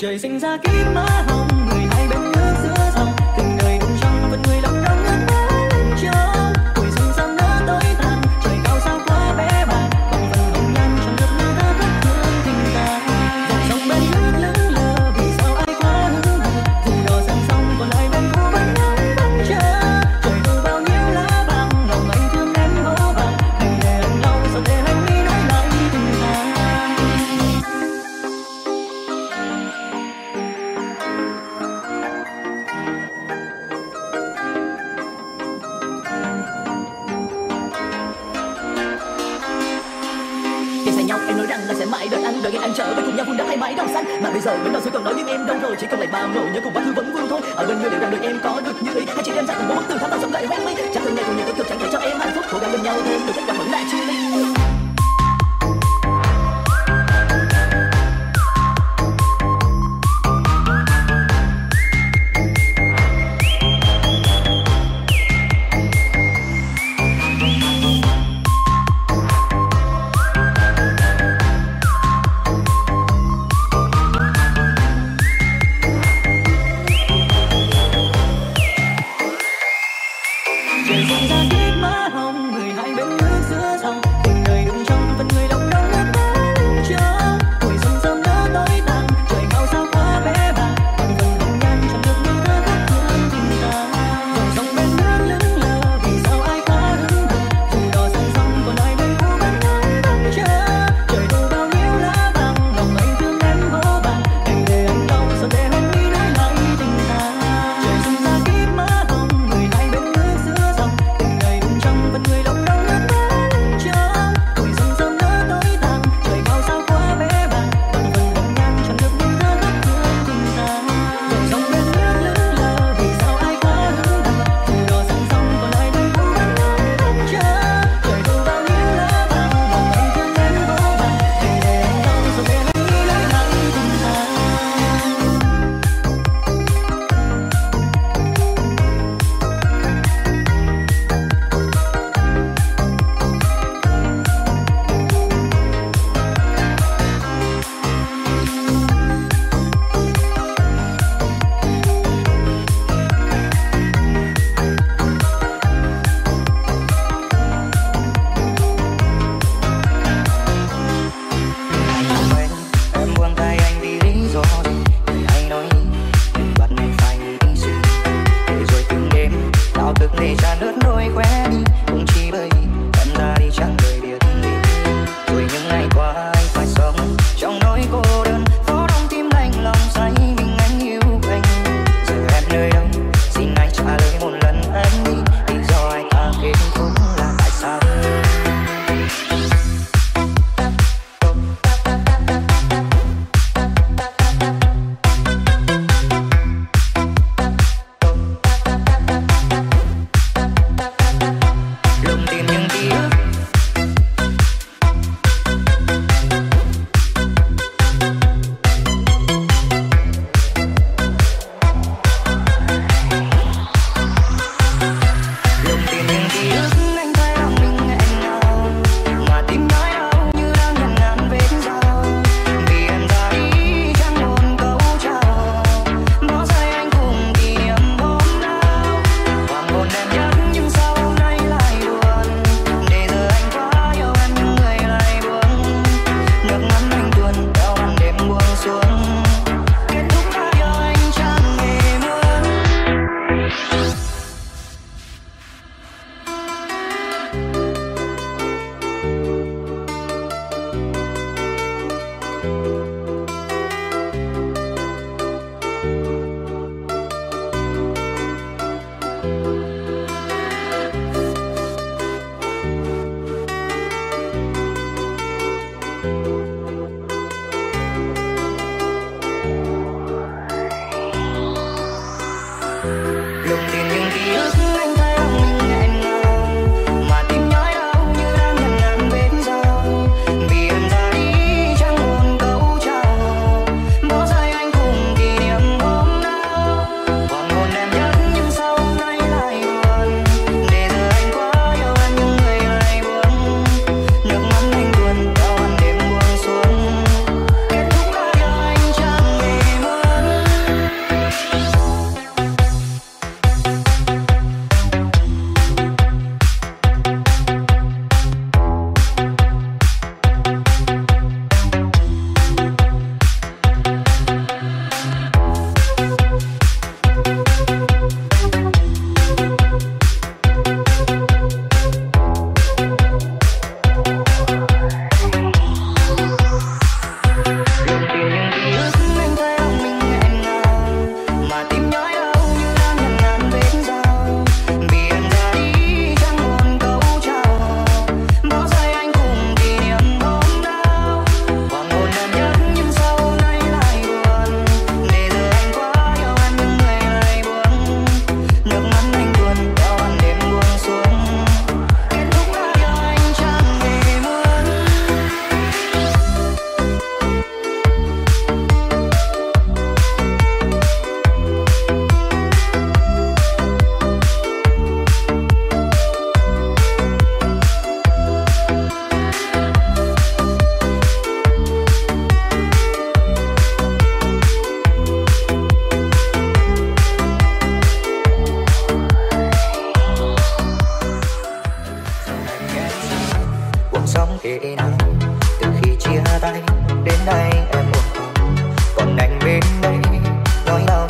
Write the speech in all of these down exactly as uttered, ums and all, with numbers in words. Trời sinh ra kiếp má hồng, người hai bên nước giữa dòng, tình người cùng trong vẫn người lòng nóng ngất mãi lên trốn. Tuổi xuân sao nỡ tối tàn, trời cao sao quá bé bàng, còn vầng hồng nhan trong giấc mơ ta thất thương tình ta. Dòng sông bên nước lững lờ, vì sao ai quá hững hờ? Dù đò sang sông còn lại bên cô vẫn ngóng trông chờ. Trời đâu bao nhiêu lá vàng, lòng anh thương em hố vàng, đành để anh lau sao để anh đi nói lại tình ta. Em nói rằng là sẽ mãi đợi anh, đợi ngày anh trở về cùng nhau vun đắp hai mái đồng xanh. Mà bây giờ bến đò suối còn nói nhưng em đâu rồi, chỉ còn lại bào nổi nhớ cùng bao thứ vấn vương thôi. Ở bên người đều rằng được em có được như ý, hai chị em ra cùng bó bức tường thắm vào sông lại hoen mi. Chẳng thương ngày cùng những cái cực chẳng thể cho em hạnh phúc, cố gắng bên nhau thêm được tất cả vẫn là chia ly. Trời sinh ra kiếp má hồng, người hai bên nước giữa dòng.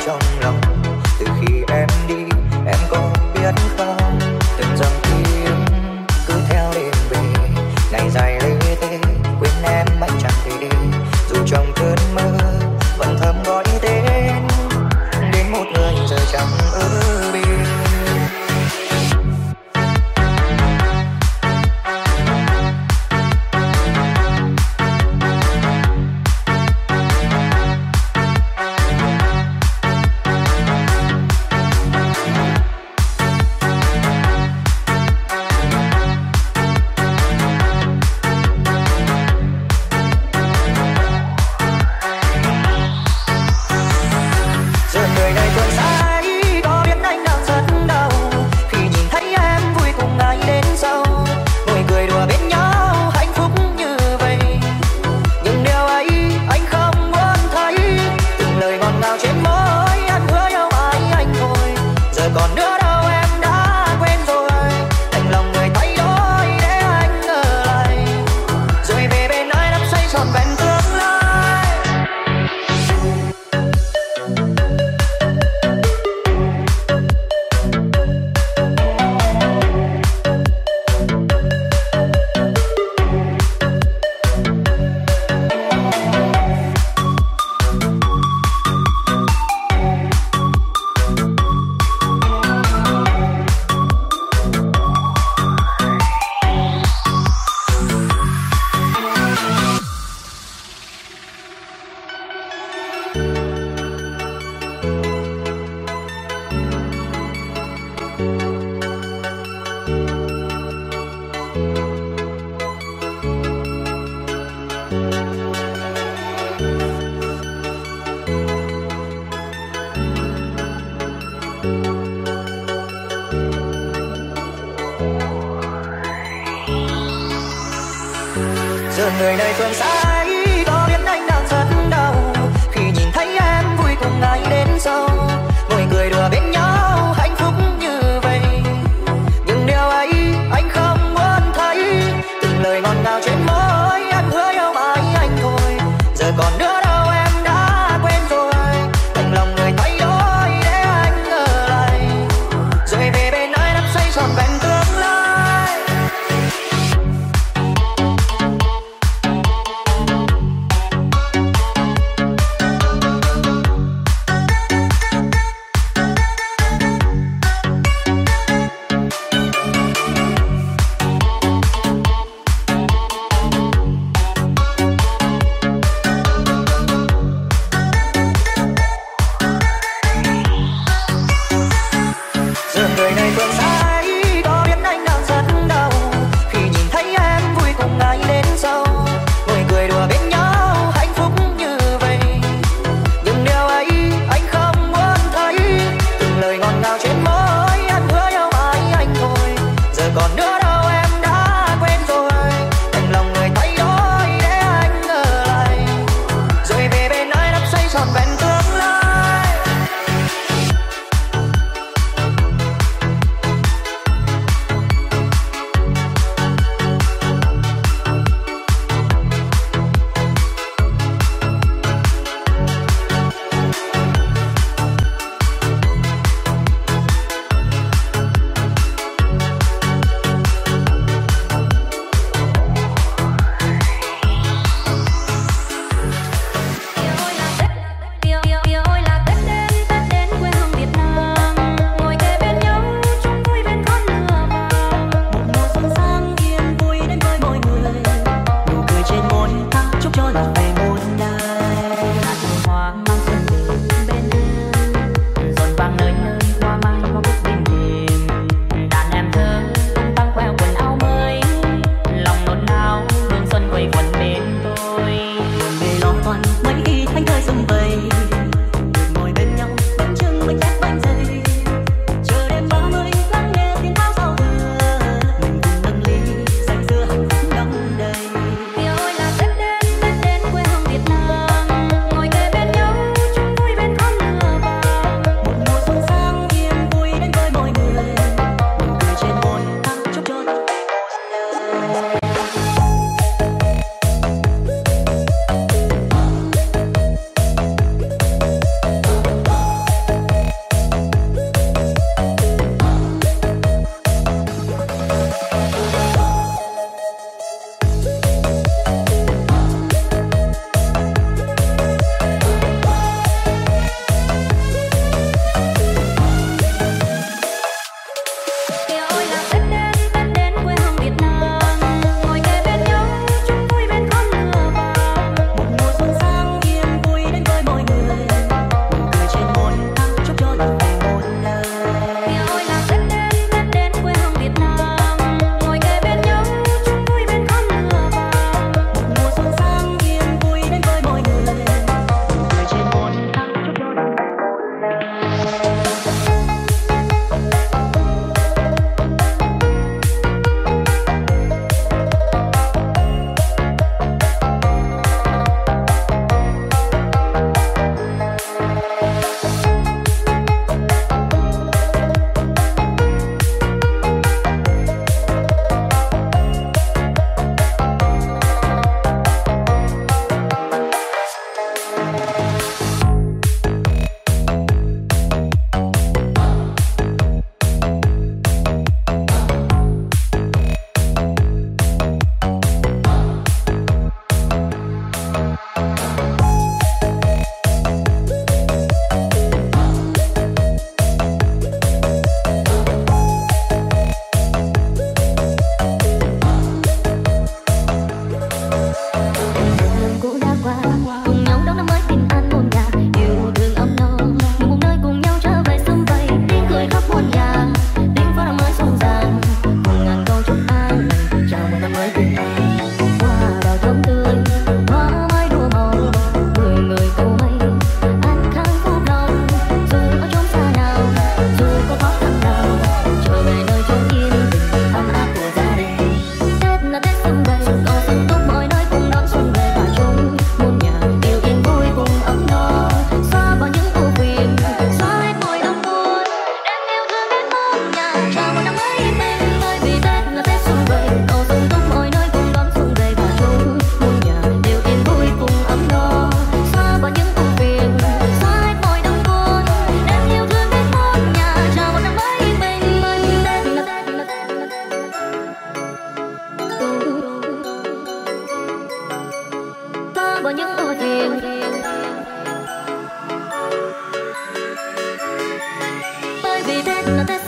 trong lòng. Từ khi em đi, em có biết không? Từng dòng tim cứ theo đêm về, ngày dài lê tê, quên em mãi chẳng thể. Dù trong cơn mơ, vẫn thầm gọi tên, đến một người giờ chẳng ở bên.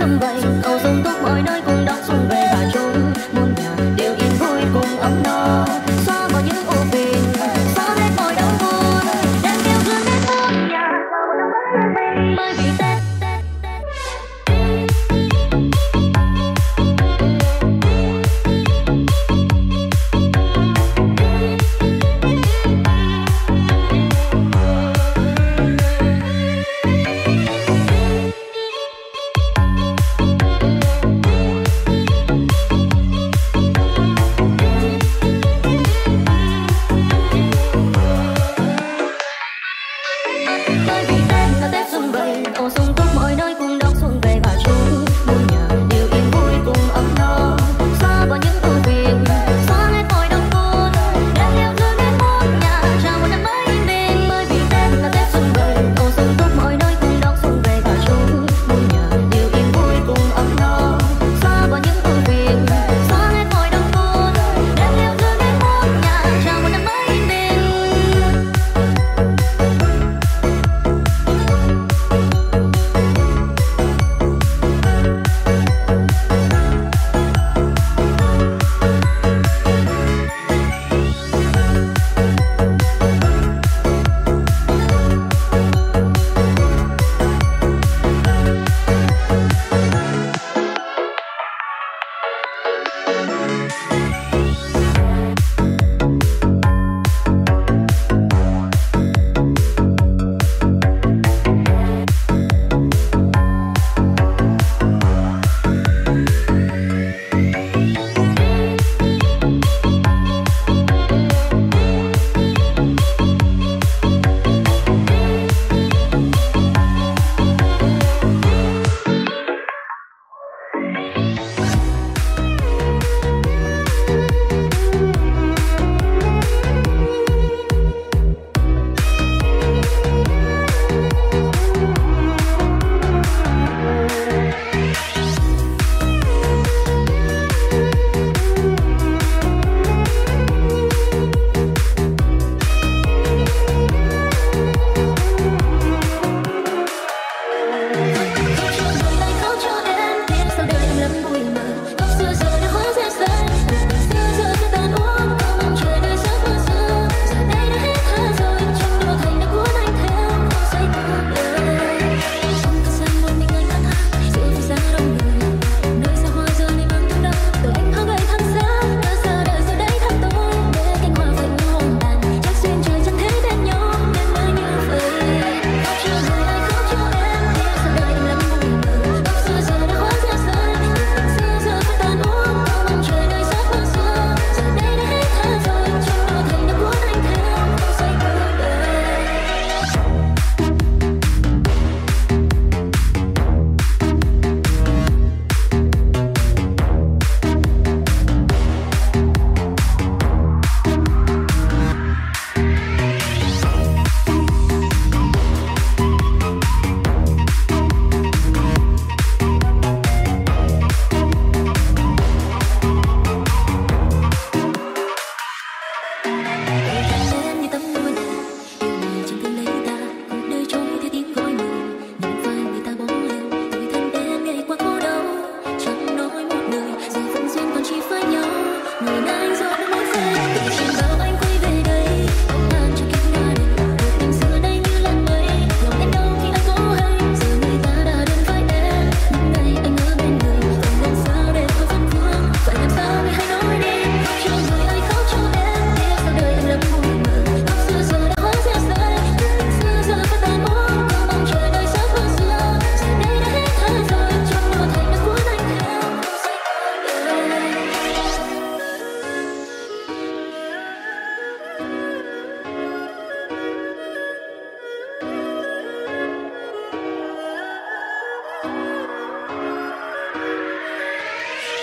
sông vầy, cầu sông túc mọi nơi cùng đón xuân về và chung muôn nhà đều yên vui cùng ấm no. Xóa bỏ những ô phiền, xóa hết mọi đau buồn, đem yêu thương đến muôn nhà mới vì Tết.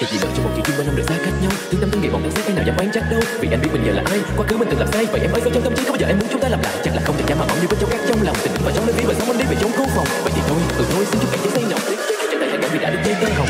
Tôi chỉ đợi cho một chuyện chung bao năm đời xa cách nhau. Tiếng tâm thương nghĩ bọn anh sẽ ai nào dám oán trách đâu. Vì anh biết mình giờ là ai, quá khứ mình từng làm sai. Vậy em ơi, sao trong tâm trí có bao giờ em muốn chúng ta làm lại? Chắc là không thể dám mà mong như với cháu cắt trong lòng. Tình và sống đến ví và sống anh đi về chốn cô phòng. Vậy thì thôi, từ thôi xin chúc anh chỉ say nhọc. Chẳng đại hạnh đã vì đã được dây tay hồng.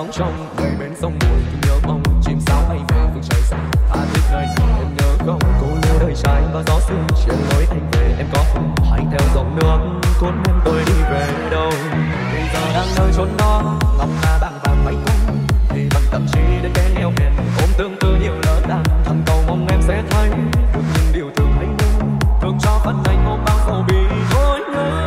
mong trong người bên sông buồn thương nhớ mong chim sáo bay về phương trời xa. Ta thích nơi em nhớ không cô lưu đời trái và gió sương chiều tối anh về em có không hãy theo dòng nước cuốn em tôi đi về đâu. Bây giờ đang nơi chốn đó lòng ta đang vàng bánh quanh thì bằng tâm trí đến cái eo hẹn ôm tương tư nhiều lớn đang thằng cầu mong em sẽ thấy được những điều thường anh thương thương cho phận anh ôm bao sầu bi thôi nhớ.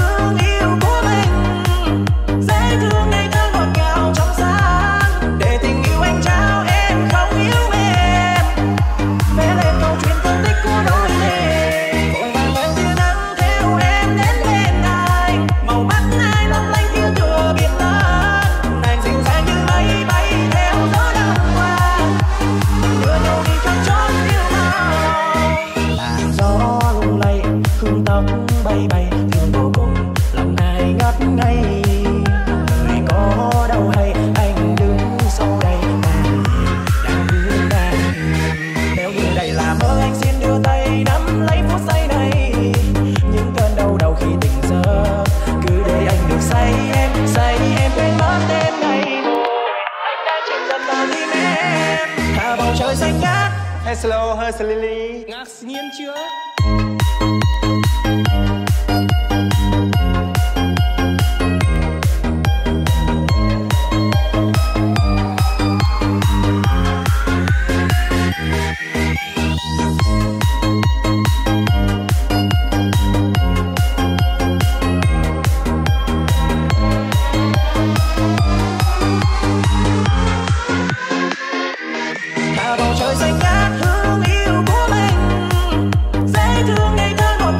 hương yêu của mình, dễ thương ngây thơ ngọt ngào trong sáng, để tình yêu anh trao em không yêu em, vẽ lên câu chuyện tương tích của đôi mình. Vội vàng mang tia nắng theo em đến bên anh, màu mắt hai long lanh kia thừa biệt lớn, nàng dịu dàng như mây bay theo gió đông qua, đưa nhau đi khắp chốn yêu ai. Làn gió lay hương tóc bay bay, thương vô cùng lòng ai ngất ngây. Người có đâu hay anh đứng sau đây ta đang đứng đây. Nếu như đây là mơ anh xin đưa tay nắm lấy phút giây này. Những cơn đau đầu khi tỉnh giấc, cứ để anh được say em, say em quên mất đêm ngày. Anh đã chìm dần vào tim em, thả bầu trời xanh ngát. Hey slow, hơi slow lily, ngạc nhiên chưa? Thả bầu trời xanh ngát hương yêu của mình, dễ thương ngây thơ ngọt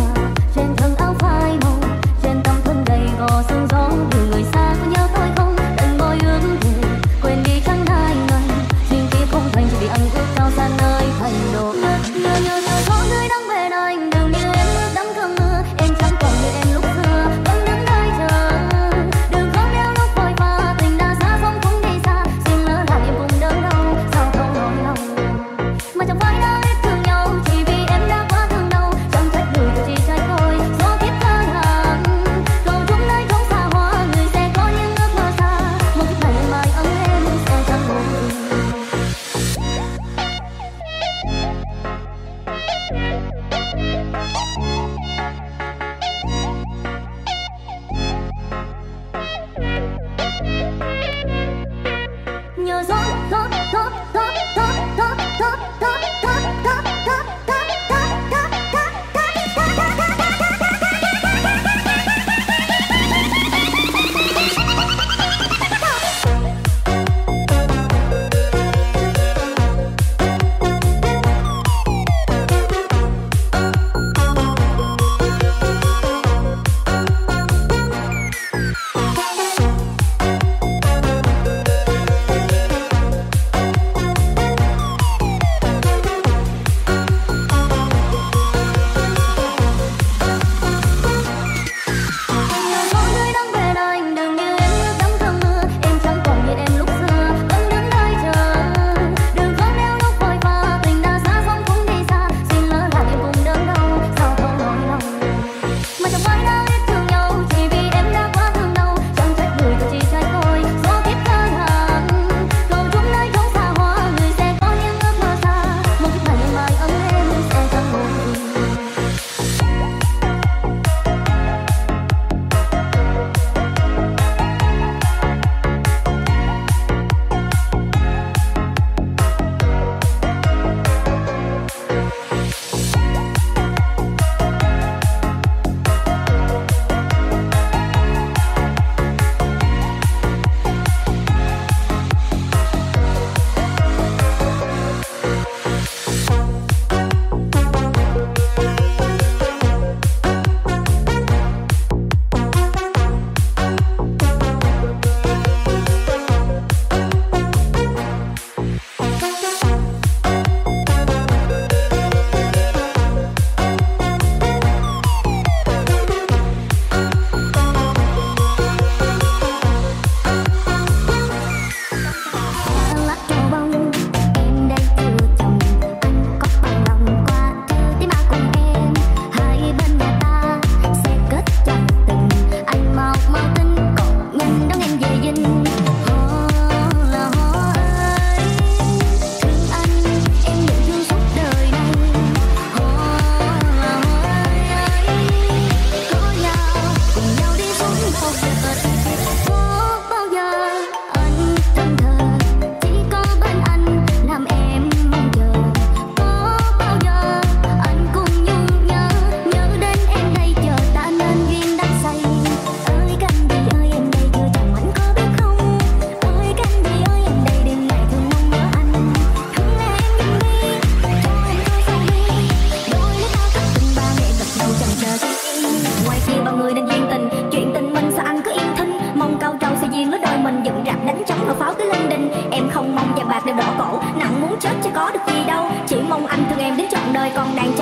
người nên duyên tình, chuyện tình mình sao anh cứ yên thinh, mong cao trâu sẽ duyên lứa đôi mình, dựng rạp đánh trống rồi pháo cứ lên đình. Em không mong vàng bạc đều đỏ cổ, nặng muốn chết chứ có được gì đâu, chỉ mong anh thương em đến trọn đời, còn đang